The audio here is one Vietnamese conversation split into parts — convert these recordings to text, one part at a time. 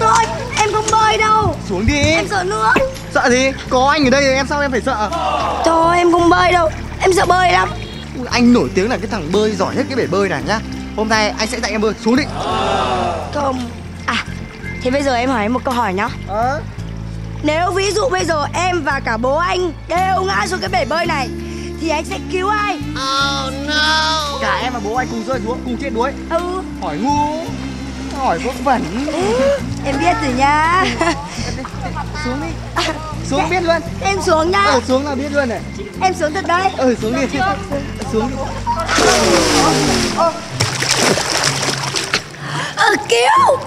Thôi, em không bơi đâu. Xuống đi. Em sợ nước. Sợ gì? Có anh ở đây thì em sao em phải sợ? Thôi, em không bơi đâu. Em sợ bơi lắm. Anh nổi tiếng là cái thằng bơi giỏi nhất cái bể bơi này nhá. Hôm nay anh sẽ dạy em bơi. Xuống đi. Không. À, thế bây giờ em hỏi em một câu hỏi nhá. Nếu ví dụ bây giờ em và cả bố anh đều ngã xuống cái bể bơi này thì anh sẽ cứu ai? Oh no. Cả em và bố anh cùng rơi xuống, cùng chết đuối. Ừ. Hỏi ngu. Hỏi vớ vẩn. Em biết rồi nha. Xuống đi. Xuống biết luôn. Em xuống nha. Xuống là biết luôn này. Em xuống thật đấy. Xuống đi. Xuống đi. Cứu.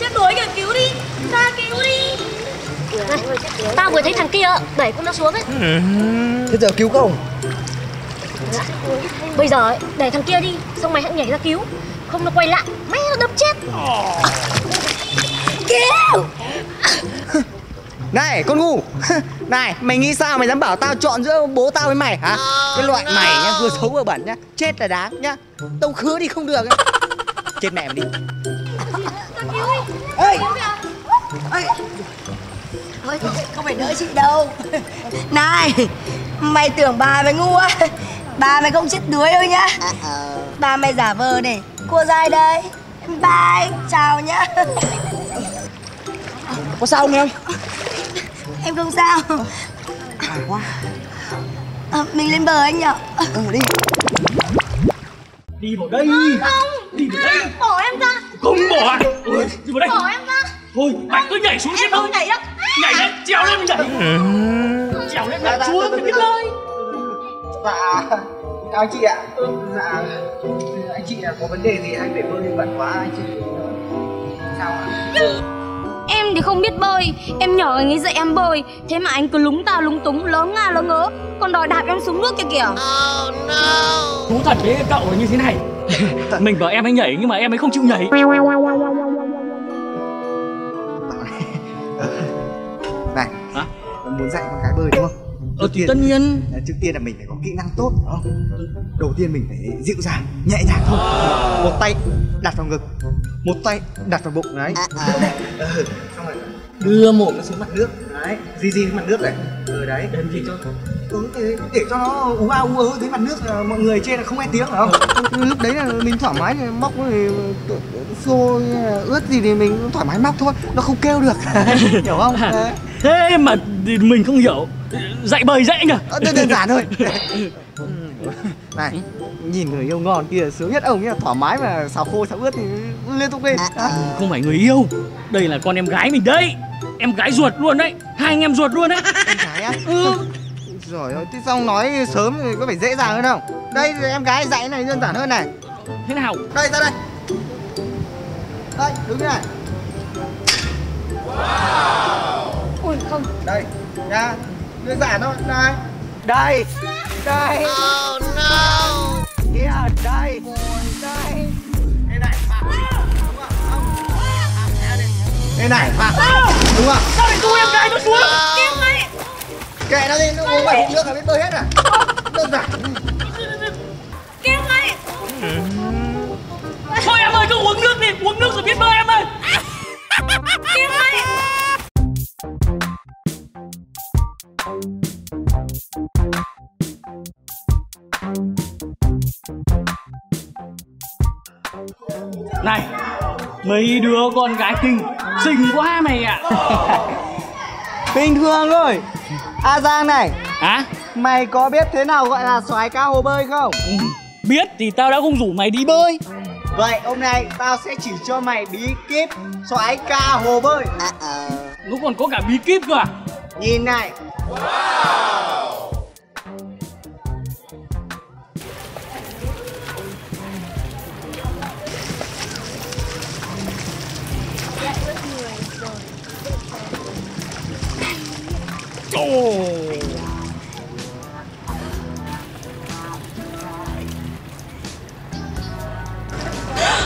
Chết đuối kìa, cứu đi. Ra cứu đi. Này, tao vừa thấy thằng kia đẩy con nó xuống đấy. Thế giờ cứu không? Bây giờ ấy, để thằng kia đi, xong mày hãy nhảy ra cứu. Không nó quay lại, mày nó đập chết. Cứu. Này, con ngu. Này, mày nghĩ sao mày dám bảo tao chọn giữa bố tao với mày hả? Cái loại mày nhá, vừa xấu vừa bẩn nhá. Chết là đáng nhá. Tông khứa đi không được. Chết mẹ mày đi. Tao cứu đi. Ê. Ê. Thôi, không phải đỡ chị đâu. Này, mày tưởng bà mày ngu á? Bà mày không chết đuối đâu nhá. Bà mày giả vờ để cua dai đây. Bye, chào nhá. Có sao không em? Em không sao. Quá. Mình lên bờ anh nhở? Đi. Đi vào đây. Không. Đi vào đây. Bỏ em ra. Không bỏ. Đi vào đây. Bỏ em ra. Thôi, mày cứ nhảy xuống xem không. Nhảy đâu. Nhảy lên, trèo lên mình nhảy. Trèo lên nhảy xuống mình biết bơi. Dạ, anh chị ạ. Dạ, anh chị là có vấn đề gì anh phải bơi bẩn quá anh chị. Sao ạ? Em thì không biết bơi, em nhỏ anh ấy dạy em bơi. Thế mà anh cứ lúng tao lúng túng, lớ nga lớ ngớ. Còn đòi đạp em xuống nước kia kìa. Oh no. Thú thật đấy cậu là như thế này. Mình bảo em ấy nhảy nhưng mà em ấy không chịu nhảy. Này, hả? Muốn dạy con cái bơi đúng không? Thì tất nhiên. Trước tiên là mình phải có kỹ năng tốt đúng không? Đầu tiên mình phải dịu dàng, nhẹ nhàng thôi. Một tay đặt vào ngực, một tay đặt vào bụng đấy. Xong rồi đưa mồm nó xuống mặt nước đấy, di mặt nước này. Đấy, để gì cho để cho nó ú ao ú ớ dưới mặt nước là mọi người trên là không nghe tiếng phải không? Lúc đấy là mình thoải mái móc thì xô ướt gì thì mình thoải mái móc thôi, nó không kêu được. Hiểu không? Thế mà mình không hiểu. Dạy bơi dễ nhỉ? Đơn giản thôi. Này, nhìn người yêu ngon kia sướng nhất ông nhá, thoải mái mà xào khô xào ướt thì liên tục lên. Không phải người yêu, đây là con em gái mình đấy. Em gái ruột luôn đấy, hai anh em ruột luôn đấy. Em gái á? Rồi ơi, thế xong nói sớm thì có phải dễ dàng hơn không? Đây em gái dạy này đơn giản hơn này. Thế nào? Đây ra đây. Đây, đứng thế này. Wow. Ui không. Đây, nha. Đơn giản thôi, đây. Đây. Đây. Oh no. Kia đây. Đây. Đây này, bà. Đúng không? Đây này, bà. Đúng không? Sao lại tu em gái nó xuống? Kêu ngay. Kệ nó đi, nó uống vào nước là biết bơi hết à? Đơn giản. Kêu ngay. Thôi em ơi, cứ uống nước đi, uống nước rồi biết bơi em ơi. Kêu ngay. Này, mấy đứa con gái kinh, xinh quá mày ạ. Bình thường thôi. A Giang này. Hả? Mày có biết thế nào gọi là soái ca hồ bơi không? Biết thì tao đã không rủ mày đi bơi. Vậy hôm nay tao sẽ chỉ cho mày bí kíp soái ca hồ bơi. Nó còn có cả bí kíp cơ à? Nhìn này. Wow.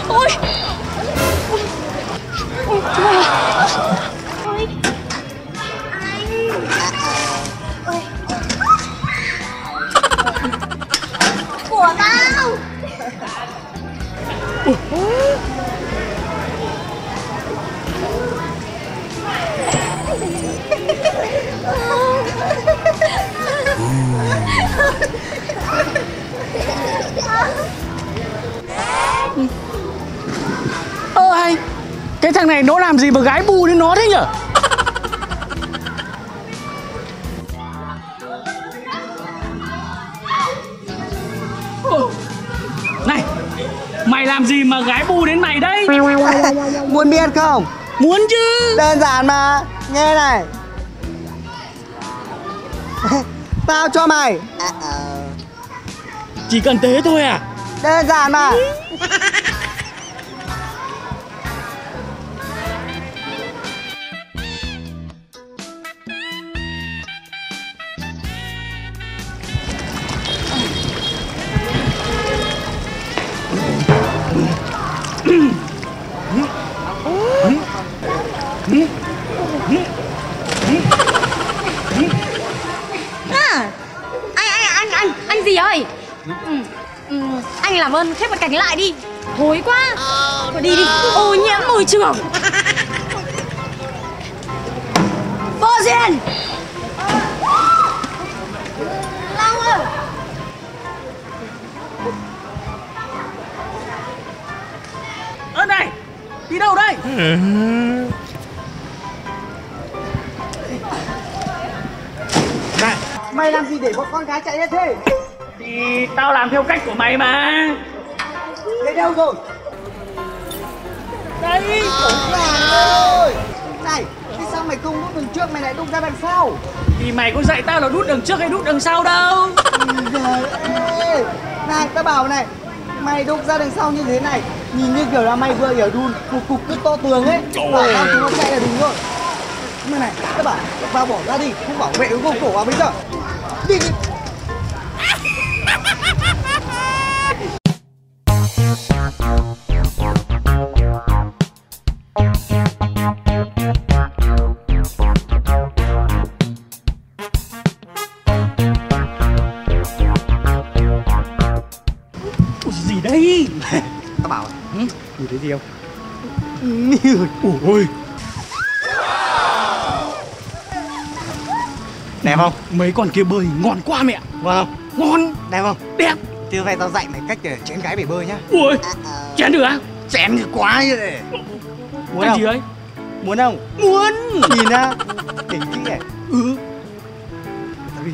Ôi tay. Cái thằng này nó làm gì mà gái bù đến nó thế nhở? Này, mày làm gì mà gái bù đến mày đấy? Muốn biết không? Muốn chứ. Đơn giản mà. Nghe này. Tao cho mày. Chỉ cần thế thôi à? Đơn giản mà. Anh gì ơi? Anh làm ơn khép mặt cảnh lại đi. Thối quá. Thôi đi đi. Ô nhiễm môi trường. Vô duyên. Long ơi. Ơ này, đi đâu đây? Này, mày làm gì để bọn con gái chạy hết thế? Thì tao làm theo cách của mày mà. Lấy đâu rồi? Đây. Ôi, này, thế sao mày không đút đường trước mày lại đút ra đằng sau? Thì mày có dạy tao là đút đường trước hay đút đằng sau đâu. Ê, này, tao bảo này, mày đút ra đằng sau như thế này, nhìn như kiểu là mày vừa ở đun cục cục cứ to tường ấy. Bảo tao chúng nó chạy là đúng rồi. Nhưng này, tao bảo vào bỏ ra đi, không bảo vệ vô cổ vào bây giờ. Đi đi. Gì đây? Tao bảo nhìn thấy gì không? Ôi. Đẹp không? Mấy con kia bơi ngon quá mẹ. Wow. Ngon. Đẹp không? Đẹp. Từ vậy tao dạy mày cách để chén gái bể bơi nhá. Ui, chén được á? Chén thì quá như thế. Muốn cái gì ấy? Muốn không? Muốn. Nhìn ra tỉnh kỹ này. Tao đi.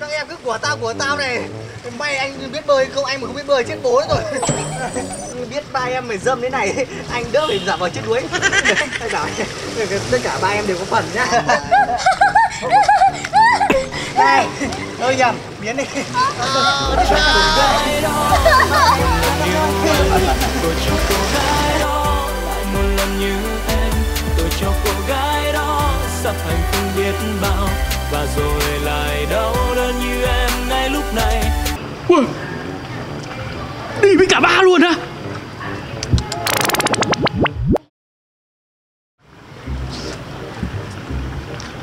Các em cứ của tao này. May anh biết bơi không, anh mà không biết bơi chết bố rồi. Biết ba em mày dâm thế này, anh đỡ phải giả vào chết đuối. Anh bảo tất cả ba em đều có phần nhá. Này, thôi nhầm, biến đi. Cho cô gái đó sắp hành không biết bao, và rồi lại đau đớn như em ngay lúc này. Ui, đi với cả ba luôn á.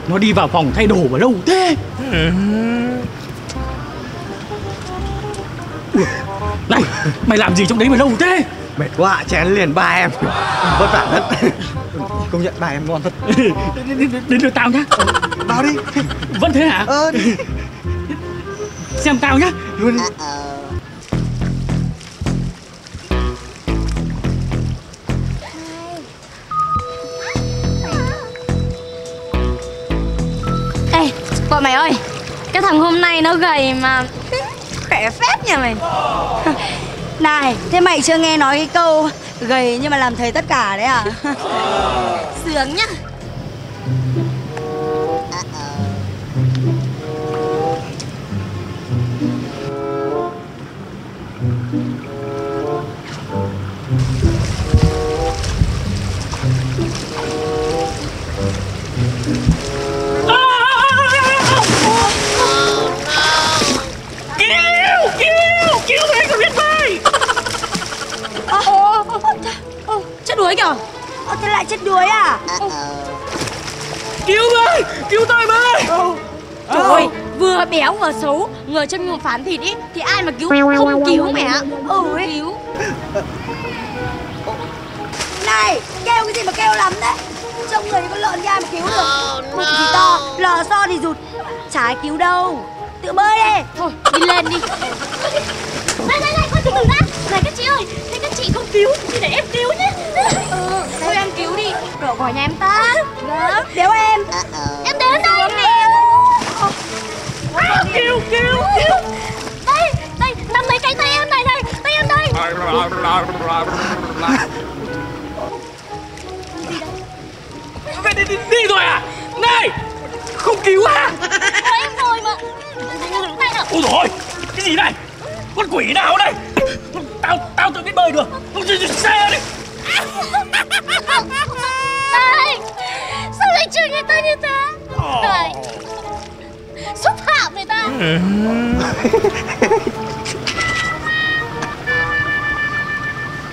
Nó đi vào phòng thay đồ ở đâu thế? Ui, này, mày làm gì trong đấy mà lâu thế? Mệt quá, chén liền ba em. Vất vả thật. Công nhận ba em ngon thật. Đến lượt tao nhá. Tao đi. Vẫn thế hả? Đi. Xem tao nhá. Luôn. Còn mày ơi, cái thằng hôm nay nó gầy mà khỏe phết nhà mày. Này, thế mày chưa nghe nói cái câu gầy nhưng mà làm thầy tất cả đấy à? Sướng nhá. Đuối kìa. Ô, thế lại chết đuối à? Cứu ơi, cứu tôi với. Trời ơi, vừa béo vừa xấu, người chân người phán thịt ý, thì ai mà cứu không cứu mẹ. Cứu. Này, kêu cái gì mà kêu lắm đấy. Trông người có lợn ra mà cứu được. Bụng thì to, lò xo thì rụt. Chả cứu đâu. Tự bơi đi. Thôi, đi lên đi. Này, này, con từ từ ra. Này các chị ơi, thế các chị không cứu thì để em cứu nhé. Thôi em cứu đi. Cậu gọi nhà em ta. Được, đéo em. Em đến đây em cứu. Cứu. Đây, đây, nắm lấy cái tay em này này. Tay em đây. Đi rồi à? Này, không cứu à? Đấy em rồi mà. Này nào. Ôi dồi ôi, cái gì này? Con quỷ nào đây? Tao tự biết bơi được. Xe đi. Này, sao lại chơi người ta như thế? Này, xúc phạm người ta.